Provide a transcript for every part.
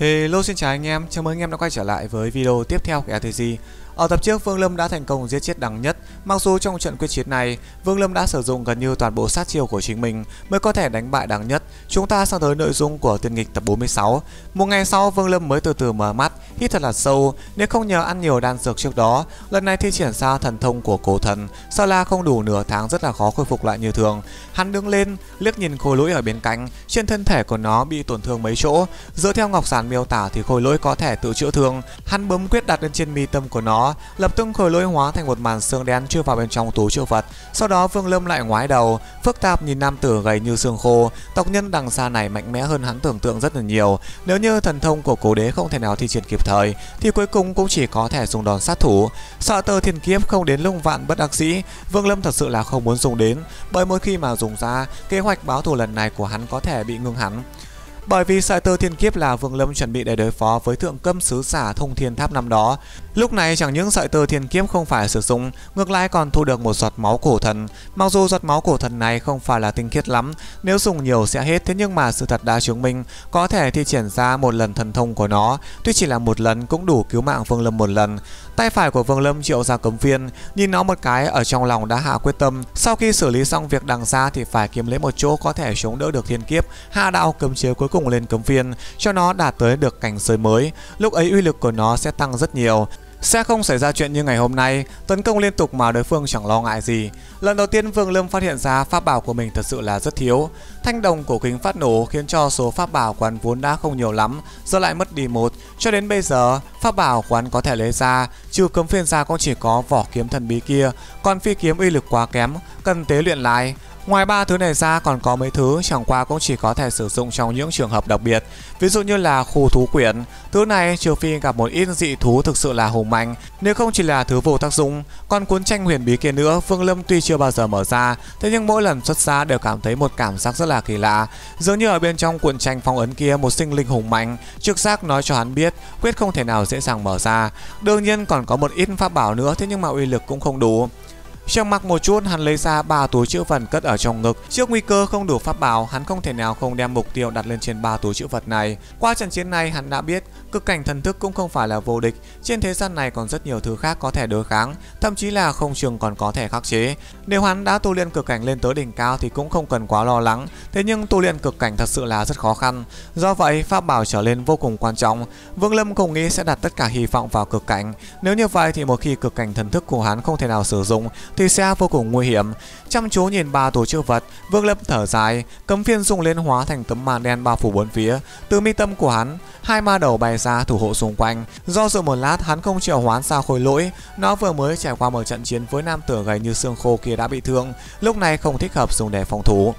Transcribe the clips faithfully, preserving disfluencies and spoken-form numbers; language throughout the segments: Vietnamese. Hello xin chào anh em, chào mừng anh em đã quay trở lại với video tiếp theo của lờ tê giê. Ở tập trước, Vương Lâm đã thành công giết chết Đằng Nhất. Mặc dù trong trận quyết chiến này, Vương Lâm đã sử dụng gần như toàn bộ sát chiêu của chính mình mới có thể đánh bại Đằng Nhất. Chúng ta sang tới nội dung của Tiên Nghịch tập bốn mươi sáu. Một ngày sau, Vương Lâm mới từ từ mở mắt, hít thật là sâu. Nếu không nhờ ăn nhiều đan dược trước đó, lần này thi triển ra thần thông của cổ thần, Sao La không đủ nửa tháng rất là khó khôi phục lại như thường. Hắn đứng lên, liếc nhìn khối lỗi ở bên cạnh, trên thân thể của nó bị tổn thương mấy chỗ. Dựa theo ngọc sản miêu tả thì khối lỗi có thể tự chữa thương. Hắn bấm quyết đặt lên trên mi tâm của nó, lập tức khối lỗi hóa thành một màn xương đen chui vào bên trong túi chữ vật. Sau đó Vương Lâm lại ngoái đầu, phức tạp nhìn nam tử gầy như xương khô. Tộc nhân Đằng Gia này mạnh mẽ hơn hắn tưởng tượng rất là nhiều. Nếu như thần thông của cố đế không thể nào thi triển kịp thời, thì cuối cùng cũng chỉ có thể dùng đòn sát thủ. Sợ tơ thiên kiếp không đến lúc vạn bất đắc dĩ, Vương Lâm thật sự là không muốn dùng đến, bởi mỗi khi mà dùng ra, kế hoạch báo thù lần này của hắn có thể bị ngưng hẳn. Bởi vì sợi tơ thiên kiếp là Vương Lâm chuẩn bị để đối phó với thượng câm sứ giả thông thiên tháp năm đó. Lúc này chẳng những sợi tơ thiên kiếp không phải sử dụng, ngược lại còn thu được một giọt máu cổ thần. Mặc dù giọt máu cổ thần này không phải là tinh khiết lắm, nếu dùng nhiều sẽ hết, thế nhưng mà sự thật đã chứng minh có thể thi triển ra một lần thần thông của nó, tuy chỉ là một lần cũng đủ cứu mạng Vương Lâm một lần. Tay phải của Vương Lâm triệu ra cấm viên, nhìn nó một cái, ở trong lòng đã hạ quyết tâm, sau khi xử lý xong việc Đằng Gia thì phải kiếm lấy một chỗ có thể chống đỡ được thiên kiếp, hạ đạo cấm chế cuối cùng lên cấm viên cho nó đạt tới được cảnh giới mới. Lúc ấy uy lực của nó sẽ tăng rất nhiều, sẽ không xảy ra chuyện như ngày hôm nay, tấn công liên tục mà đối phương chẳng lo ngại gì. Lần đầu tiên Vương Lâm phát hiện ra pháp bảo của mình thật sự là rất thiếu. Thanh đồng cổ kính phát nổ khiến cho số pháp bảo quán vốn đã không nhiều lắm, giờ lại mất đi một. Cho đến bây giờ, pháp bảo quán có thể lấy ra, trừ cấm phiên ra cũng chỉ có vỏ kiếm thần bí kia, còn phi kiếm uy lực quá kém, cần tế luyện lại. Ngoài ba thứ này ra còn có mấy thứ chẳng qua cũng chỉ có thể sử dụng trong những trường hợp đặc biệt, ví dụ như là khu thú quyển. Thứ này trừ phi gặp một ít dị thú thực sự là hùng mạnh, nếu không chỉ là thứ vô tác dụng. Còn cuốn tranh huyền bí kia nữa, Vương Lâm tuy chưa bao giờ mở ra, thế nhưng mỗi lần xuất ra đều cảm thấy một cảm giác rất là kỳ lạ. Dường như ở bên trong cuộn tranh phong ấn kia một sinh linh hùng mạnh, trực giác nói cho hắn biết quyết không thể nào dễ dàng mở ra. Đương nhiên còn có một ít pháp bảo nữa, thế nhưng mà uy lực cũng không đủ. Trong mặc một chút, hắn lấy ra ba túi chữ vật cất ở trong ngực. Trước nguy cơ không đủ pháp bảo, hắn không thể nào không đem mục tiêu đặt lên trên ba túi chữ vật này. Qua trận chiến này hắn đã biết cực cảnh thần thức cũng không phải là vô địch, trên thế gian này còn rất nhiều thứ khác có thể đối kháng, thậm chí là không chừng còn có thể khắc chế. Nếu hắn đã tu luyện cực cảnh lên tới đỉnh cao thì cũng không cần quá lo lắng, thế nhưng tu luyện cực cảnh thật sự là rất khó khăn, do vậy pháp bảo trở lên vô cùng quan trọng. Vương Lâm không nghĩ sẽ đặt tất cả hy vọng vào cực cảnh, nếu như vậy thì một khi cực cảnh thần thức của hắn không thể nào sử dụng thì sẽ vô cùng nguy hiểm. Chăm chú nhìn ba túi chữ vật, Vương Lâm thở dài, cấm phiên dùng lên hóa thành tấm màn đen bao phủ bốn phía. Từ mi tâm của hắn, hai ma đầu bay ra thủ hộ xung quanh. Do dự một lát, hắn không triệu hoán ra khôi lỗi, nó vừa mới trải qua một trận chiến với nam tử gầy như xương khô kia đã bị thương, lúc này không thích hợp dùng để phòng thủ.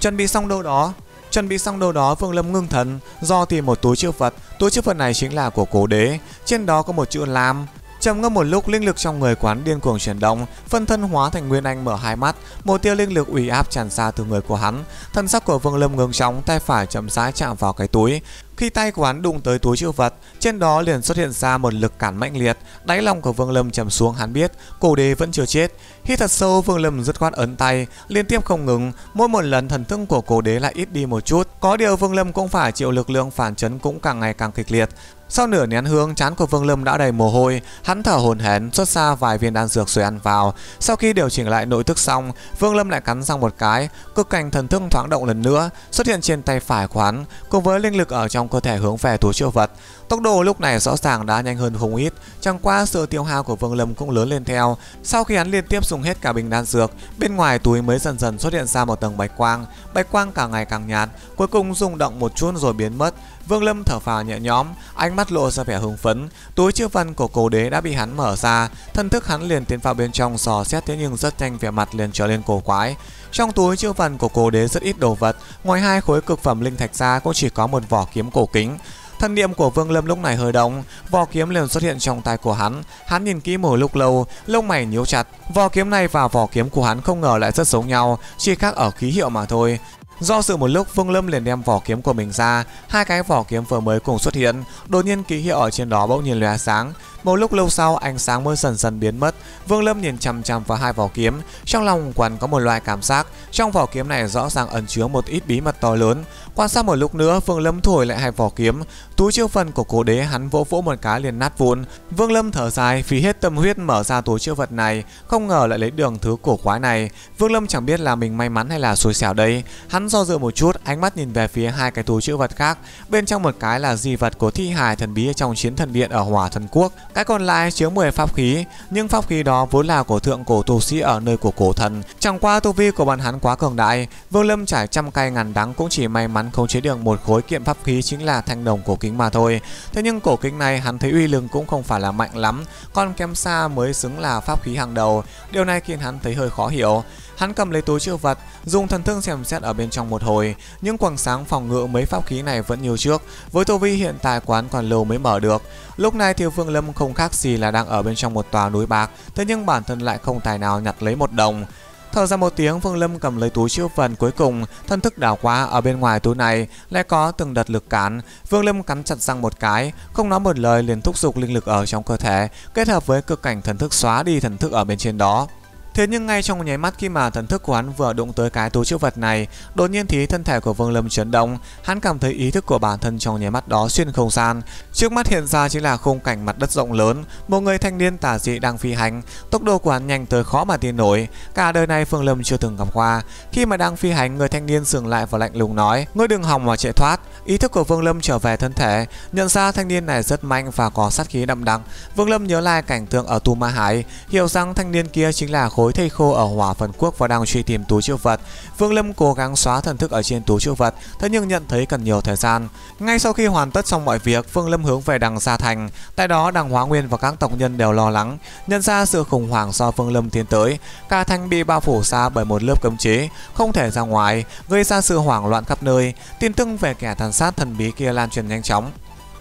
Chuẩn bị xong đâu đó. Chuẩn bị xong đâu đó, Vương Lâm ngưng thần, do tìm một túi chữ vật. Túi chữ vật này chính là của cố đế, trên đó có một chữ lam. Trầm ngâm một lúc, linh lực trong người quán điên cuồng chuyển động, phân thân hóa thành Nguyên Anh mở hai mắt, một tia linh lực uy áp tràn ra từ người của hắn. Thân sắc của Vương Lâm ngưng chóng, tay phải chậm rãi chạm vào cái túi. Khi tay của hắn đụng tới túi chữ vật, trên đó liền xuất hiện ra một lực cản mãnh liệt. Đáy lòng của Vương Lâm trầm xuống, hắn biết cổ đế vẫn chưa chết. Hít thật sâu, Vương Lâm dứt khoát ấn tay, liên tiếp không ngừng, mỗi một lần thần thức của cổ đế lại ít đi một chút. Có điều Vương Lâm cũng phải chịu lực lượng phản chấn cũng càng ngày càng kịch liệt. Sau nửa nén hương, trán của Vương Lâm đã đầy mồ hôi, hắn thở hổn hển, xuất ra vài viên đan dược rồi ăn vào. Sau khi điều chỉnh lại nội tức xong, Vương Lâm lại cắn răng một cái, cực cảnh thần thức thoáng động lần nữa, xuất hiện trên tay phải của hắn, cùng với linh lực ở trong cơ thể hướng về túi chữ vật. Tốc độ lúc này rõ ràng đã nhanh hơn không ít, chẳng qua sự tiêu hao của Vương Lâm cũng lớn lên theo. Sau khi hắn liên tiếp dùng hết cả bình đan dược, bên ngoài túi mới dần dần xuất hiện ra một tầng bạch quang, bạch quang càng ngày càng nhạt, cuối cùng rung động một chút rồi biến mất. Vương Lâm thở phào nhẹ nhõm, ánh mắt lộ ra vẻ hưng phấn. Túi chữ vật của cố đế đã bị hắn mở ra, thân thức hắn liền tiến vào bên trong dò xét, thế nhưng rất nhanh vẻ mặt liền trở lên cổ quái. Trong túi chữ vật của cố đế rất ít đồ vật, ngoài hai khối cực phẩm linh thạch ra cũng chỉ có một vỏ kiếm cổ kính. Thần niệm của Vương Lâm lúc này hơi động, vỏ kiếm liền xuất hiện trong tay của hắn. Hắn nhìn kỹ một lúc lâu, lông mày nhíu chặt. Vỏ kiếm này và vỏ kiếm của hắn không ngờ lại rất giống nhau, chỉ khác ở ký hiệu mà thôi. Do sự một lúc, Vương Lâm liền đem vỏ kiếm của mình ra, hai cái vỏ kiếm vừa mới cùng xuất hiện, đột nhiên ký hiệu ở trên đó bỗng nhiên lóe sáng. Một lúc lâu sau, ánh sáng mơ dần dần biến mất. Vương Lâm nhìn chằm chằm vào hai vỏ kiếm, trong lòng quằn có một loại cảm giác trong vỏ kiếm này rõ ràng ẩn chứa một ít bí mật to lớn. Quan sát một lúc nữa, Vương Lâm thổi lại hai vỏ kiếm, túi chứa phần của cố đế hắn vỗ vỗ một cái liền nát vụn. Vương Lâm thở dài, phí hết tâm huyết mở ra túi chứa vật này, không ngờ lại lấy đường thứ cổ quái này. Vương Lâm chẳng biết là mình may mắn hay là xui xẻo đây. Hắn do dự một chút, ánh mắt nhìn về phía hai cái túi chứa vật khác, bên trong một cái là di vật của thi hài thần bí trong chiến thần điện ở Hỏa Thần Quốc, cái còn lại chứa mười pháp khí, nhưng pháp khí đó vốn là của thượng cổ tu sĩ ở nơi của cổ thần, chẳng qua tu vi của bọn hắn quá cường đại. Vương Lâm trải trăm cay ngàn đắng cũng chỉ may mắn khống chế được một khối kiện pháp khí chính là thanh đồng cổ kính mà thôi. Thế nhưng cổ kính này hắn thấy uy lực cũng không phải là mạnh lắm, còn kém xa mới xứng là pháp khí hàng đầu. Điều này khiến hắn thấy hơi khó hiểu. Hắn cầm lấy túi chứa vật, dùng thần thức xem xét ở bên trong một hồi, nhưng quầng sáng phòng ngự mấy pháp khí này vẫn như trước, với tu vi hiện tại quán còn lâu mới mở được. Lúc này thì Vương Lâm không khác gì là đang ở bên trong một tòa núi bạc, thế nhưng bản thân lại không tài nào nhặt lấy một đồng. Thở ra một tiếng, Vương Lâm cầm lấy túi chứa phần cuối cùng, thân thức đảo qua ở bên ngoài túi này lại có từng đợt lực cản. Vương Lâm cắn chặt răng một cái, không nói một lời liền thúc giục linh lực ở trong cơ thể, kết hợp với cực cảnh thần thức xóa đi thần thức ở bên trên đó. Thế nhưng ngay trong nháy mắt khi mà thần thức của hắn vừa đụng tới cái túi chứa vật này, đột nhiên thì thân thể của Vương Lâm chấn động, hắn cảm thấy ý thức của bản thân trong nháy mắt đó xuyên không gian. Trước mắt hiện ra chính là khung cảnh mặt đất rộng lớn, một người thanh niên tà dị đang phi hành, tốc độ của hắn nhanh tới khó mà tin nổi, cả đời này Vương Lâm chưa từng gặp qua. Khi mà đang phi hành, người thanh niên dừng lại và lạnh lùng nói: "Ngươi đừng hòng mà chạy thoát." Ý thức của Vương Lâm trở về thân thể, nhận ra thanh niên này rất mạnh và có sát khí đậm đặc. Vương Lâm nhớ lại cảnh tượng ở Tù Ma Hải, hiểu rằng thanh niên kia chính là khối thây khô ở Hỏa Phần Quốc và đang truy tìm túi chứa vật. Vương Lâm cố gắng xóa thần thức ở trên túi chứa vật, thế nhưng nhận thấy cần nhiều thời gian. Ngay sau khi hoàn tất xong mọi việc, Vương Lâm hướng về Đằng Gia thành. Tại đó, Đằng Hóa Nguyên và các tộc nhân đều lo lắng, nhận ra sự khủng hoảng do Vương Lâm tiến tới. Cả thành bị bao phủ xa bởi một lớp cấm chế, không thể ra ngoài, gây ra sự hoảng loạn khắp nơi. Tin tức về kẻ tàn sát thần bí kia lan truyền nhanh chóng.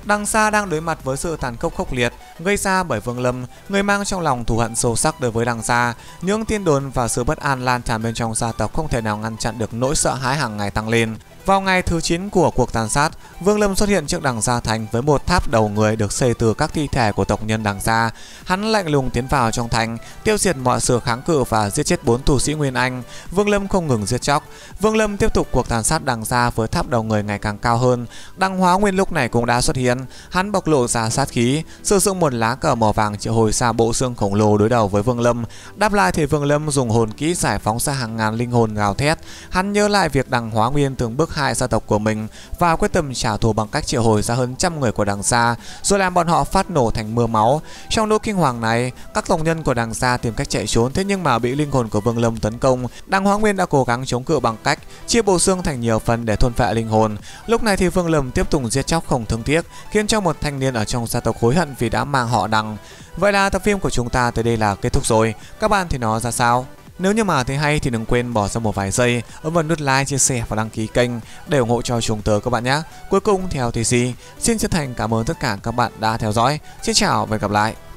Đằng Gia đang đối mặt với sự tàn khốc khốc liệt gây ra bởi Vương Lâm, người mang trong lòng thù hận sâu sắc đối với Đằng Gia. Những tin đồn và sự bất an lan tràn bên trong gia tộc không thể nào ngăn chặn được nỗi sợ hãi hàng ngày tăng lên. Vào ngày thứ chín của cuộc tàn sát, Vương Lâm xuất hiện trước Đằng Gia thành với một tháp đầu người được xây từ các thi thể của tộc nhân Đằng Gia. Hắn lạnh lùng tiến vào trong thành, tiêu diệt mọi sự kháng cự và giết chết bốn tu sĩ Nguyên Anh. Vương Lâm không ngừng giết chóc. Vương Lâm tiếp tục cuộc tàn sát Đằng Gia với tháp đầu người ngày càng cao hơn. Đằng Hóa Nguyên lúc này cũng đã xuất hiện, hắn bộc lộ ra sát khí, sử dụng một lá cờ màu vàng triệu hồi ra bộ xương khổng lồ đối đầu với Vương Lâm. Đáp lại thì Vương Lâm dùng hồn kỹ giải phóng ra hàng ngàn linh hồn gào thét. Hắn nhớ lại việc Đằng Hóa Nguyên từng bước hại gia tộc của mình và quyết tâm trả thù bằng cách triệu hồi ra hơn trăm người của Đằng Gia, rồi làm bọn họ phát nổ thành mưa máu. Trong nỗi kinh hoàng này, các tộc nhân của Đằng Gia tìm cách chạy trốn, thế nhưng mà bị linh hồn của Vương Lâm tấn công. Đằng Hóa Nguyên đã cố gắng chống cự bằng cách chia bộ xương thành nhiều phần để thôn phệ linh hồn. Lúc này thì Vương Lâm tiếp tục giết chóc không thương tiếc, khiến cho một thanh niên ở trong gia tộc hối hận vì đã mang họ Đằng. Vậy là tập phim của chúng ta tới đây là kết thúc rồi. Các bạn thì nó ra sao? Nếu như mà thấy hay thì đừng quên bỏ ra một vài giây ấn vào nút like, chia sẻ và đăng ký kênh để ủng hộ cho chúng tớ các bạn nhé. Cuối cùng theo lờ tê giê, xin chân thành cảm ơn tất cả các bạn đã theo dõi. Xin chào và hẹn gặp lại.